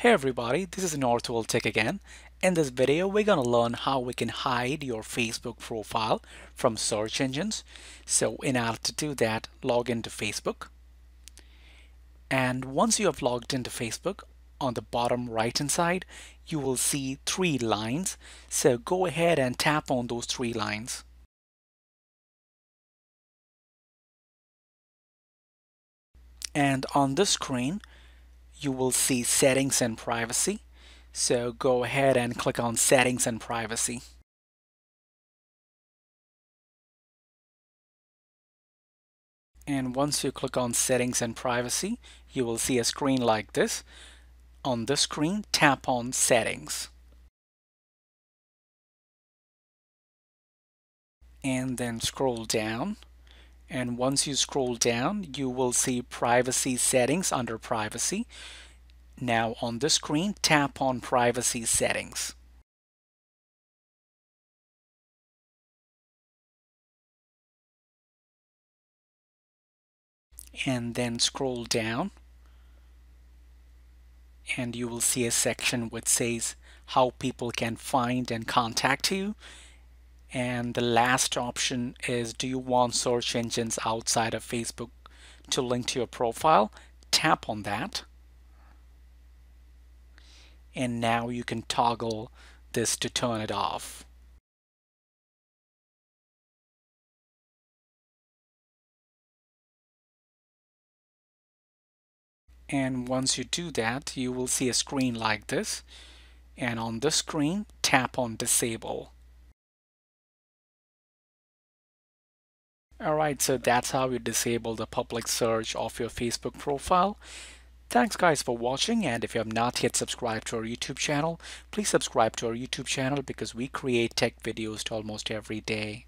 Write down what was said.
Hey everybody, this is Northville Tech again. In this video, we're gonna learn how we can hide your Facebook profile from search engines. So in order to do that, log into Facebook. And once you have logged into Facebook, on the bottom right hand side, you will see three lines. So go ahead and tap on those three lines. And on this screen, you will see Settings and Privacy. So go ahead and click on Settings and Privacy. And once you click on Settings and Privacy, you will see a screen like this. On this screen, tap on Settings. And then scroll down. And once you scroll down, you will see Privacy Settings under Privacy. Now on this screen, tap on Privacy Settings. And then scroll down. And you will see a section which says how people can find and contact you. And the last option is, do you want search engines outside of Facebook to link to your profile? Tap on that. And now you can toggle this to turn it off. And once you do that, you will see a screen like this. And on this screen, tap on Disable. Alright, so that's how you disable the public search of your Facebook profile. Thanks guys for watching, and if you have not yet subscribed to our YouTube channel, please subscribe to our YouTube channel because we create tech videos almost every day.